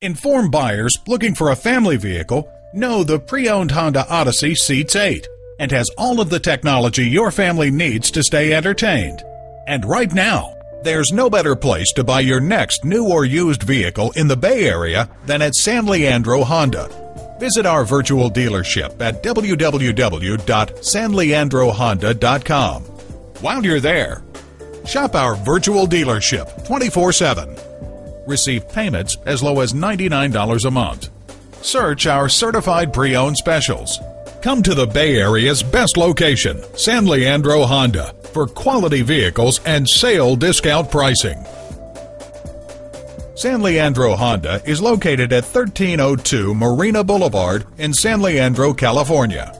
Informed buyers looking for a family vehicle know the pre-owned Honda Odyssey seats 8 and has all of the technology your family needs to stay entertained. And right now, there's no better place to buy your next new or used vehicle in the Bay Area than at San Leandro Honda. Visit our virtual dealership at www.sanleandrohonda.com. While you're there, shop our virtual dealership 24/7. Receive payments as low as $99 a month. Search our certified pre-owned specials. Come to the Bay Area's best location, San Leandro Honda, for quality vehicles and sale discount pricing. San Leandro Honda is located at 1302 Marina Boulevard in San Leandro, California.